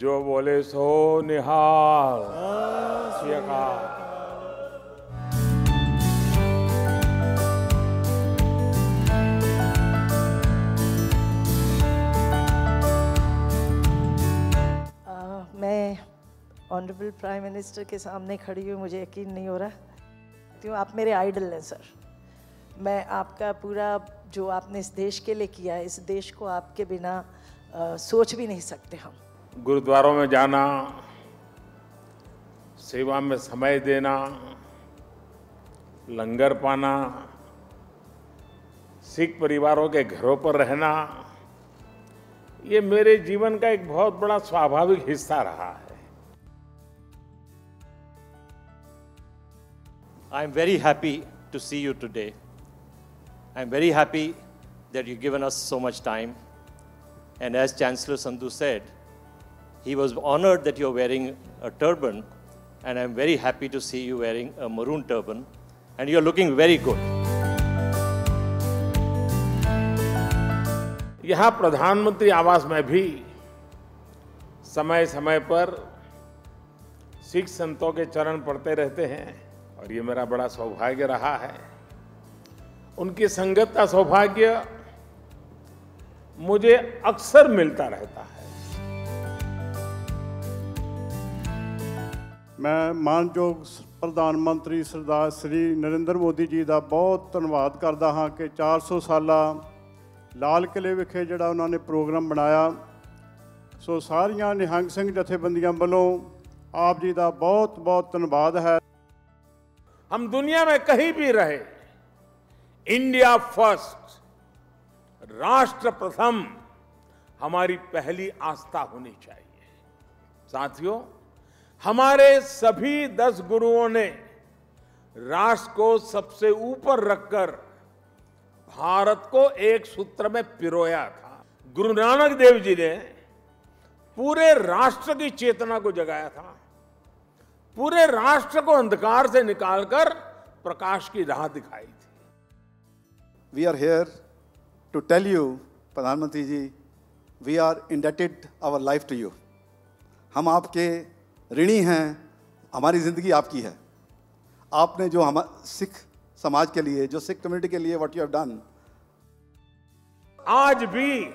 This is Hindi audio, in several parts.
जो बोले सो निहाल। सत्यकाल। मैं ऑनरेबल प्राइम मिनिस्टर के सामने खड़ी हूँ, मुझे यकीन नहीं हो रहा। तो आप मेरे आइडल हैं सर। मैं आपका पूरा जो आपने इस देश के लिए किया है, इस देश को आपके बिना सोच भी नहीं सकते हम। गुरुद्वारों में जाना, सेवा में समय देना, लंगर पाना, सिख परिवारों के घरों पर रहना, ये मेरे जीवन का एक बहुत बड़ा स्वाभाविक हिस्सा रहा है। I am very happy to see you today. I am very happy that you've given us so much time. And as Chancellor Sandhu said, he was honored that you're wearing a turban, and I'm very happy to see you wearing a maroon turban, and you're looking very good. यहाँ प्रधानमंत्री आवास में भी समय समय पर सिख संतों के चरण पड़ते रहते हैं, और ये मेरा बड़ा सौभाग्य रहा है। उनकी संगत का सौभाग्य मुझे अक्सर मिलता रहता है। मैं मानयोग प्रधानमंत्री सरदार श्री नरेंद्र मोदी जी का बहुत धन्यवाद करता हाँ कि 400 साला लाल किले विखे जिहड़ा उन्होंने प्रोग्राम बनाया। सो सारिया निहंग सिंह जथेबंदियां वालों आप जी का बहुत बहुत धन्यवाद है। हम दुनिया में कहीं भी रहे, इंडिया फर्स्ट, राष्ट्र प्रथम हमारी पहली आस्था होनी चाहिए। साथियों, हमारे सभी 10 गुरुओं ने राष्ट्र को सबसे ऊपर रखकर भारत को एक सूत्र में पिरोया था। गुरु नानक देव जी ने पूरे राष्ट्र की चेतना को जगाया था, पूरे राष्ट्र को अंधकार से निकालकर प्रकाश की राह दिखाई थी। We are here to tell you, Pradhan Mantri ji, we are indebted our life to you. हम आपके ऋणी हैं, हमारी जिंदगी आपकी है। आपने जो हम सिख समाज के लिए, जो सिख कम्युनिटी के लिए व्हाट यू हैव डन। आज भी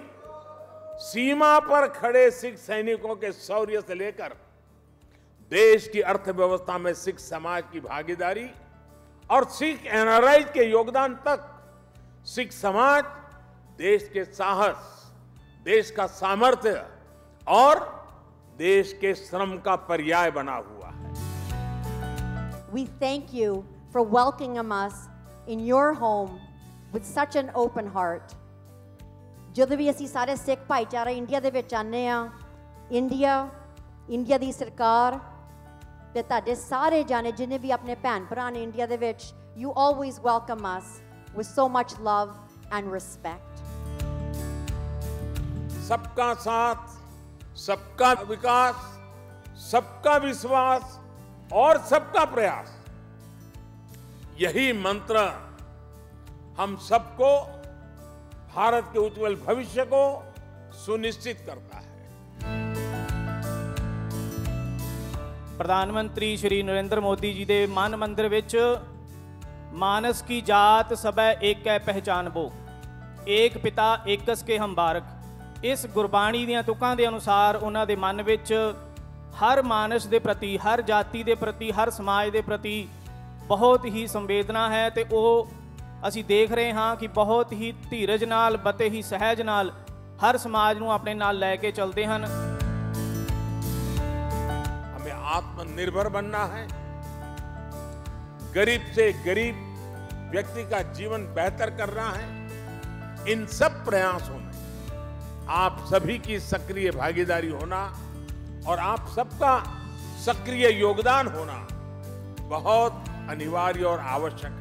सीमा पर खड़े सिख सैनिकों के शौर्य से लेकर देश की अर्थव्यवस्था में सिख समाज की भागीदारी और सिख एनआरआई के योगदान तक सिख समाज देश के साहस, देश का सामर्थ्य और देश के श्रम का पर्याय बना हुआ है। We thank you for welcoming us in your home with such an open heart. ਜਦੋਂ ਵੀ ਅਸੀਂ ਸਾਰੇ ਸਿੱਖ ਭਾਈਚਾਰਾ ਇੰਡੀਆ ਦੇ ਵਿੱਚ ਆਨੇ ਆ, ਇੰਡੀਆ ਦੀ ਸਰਕਾਰ ਤੇ ਤੁਹਾਡੇ ਸਾਰੇ ਜਾਣੇ ਜਿੰਨੇ ਵੀ ਆਪਣੇ ਭੈਣ ਭਰਾ ਨੇ ਇੰਡੀਆ ਦੇ ਵਿੱਚ, you always welcome us with so much love and respect. सबका साथ, सबका विकास, सबका विश्वास और सबका प्रयास, यही मंत्र हम सबको भारत के उज्जवल भविष्य को सुनिश्चित करता है। प्रधानमंत्री श्री नरेंद्र मोदी जी दे मन मंदिर विच मानस की जात सबै एक है पहचानबो, एक पिता एकस के हम बारक, इस गुरबाणी दी तुकां दे अनुसार उन्हां दे मन विच हर मानस दे प्रति, हर जाति दे प्रति, हर समाज दे प्रति बहुत ही संवेदना है। तो वह असी देख रहे हाँ कि बहुत ही धीरज नाल, बते ही सहज नाल हर समाज नूं अपने नाल लैके चलते हैं। हमें आत्मनिर्भर बनना है। गरीब से गरीब व्यक्ति का जीवन बेहतर करना है। इन सब प्रयासों में आप सभी की सक्रिय भागीदारी होना और आप सबका सक्रिय योगदान होना बहुत अनिवार्य और आवश्यक है।